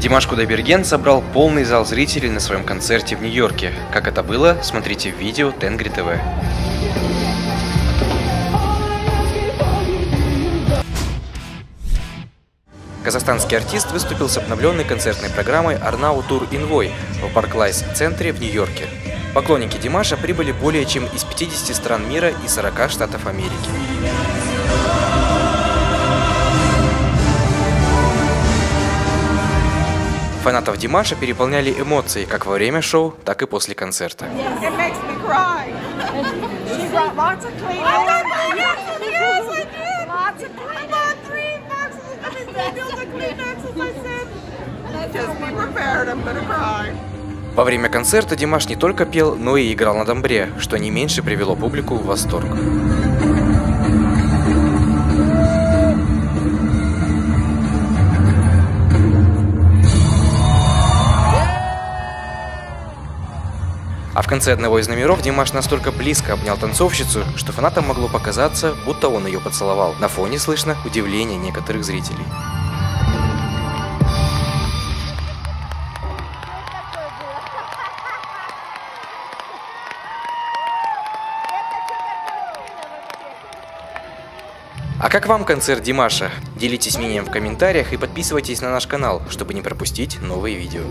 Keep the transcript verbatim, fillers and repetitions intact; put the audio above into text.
Димаш Кудайберген собрал полный зал зрителей на своем концерте в Нью-Йорке. Как это было, смотрите в видео Тенгри ТВ. Казахстанский артист выступил с обновленной концертной программой «Арнау Тур Инвой» в Barclays Центре в Нью-Йорке. Поклонники Димаша прибыли более чем из пятидесяти стран мира и сорока штатов Америки. Фанатов Димаша переполняли эмоции как во время шоу, так и после концерта. Во время концерта Димаш не только пел, но и играл на домбре, что не меньше привело публику в восторг. А в конце одного из номеров Димаш настолько близко обнял танцовщицу, что фанатам могло показаться, будто он ее поцеловал. На фоне слышно удивление некоторых зрителей. А как вам концерт Димаша? Делитесь мнением в комментариях и подписывайтесь на наш канал, чтобы не пропустить новые видео.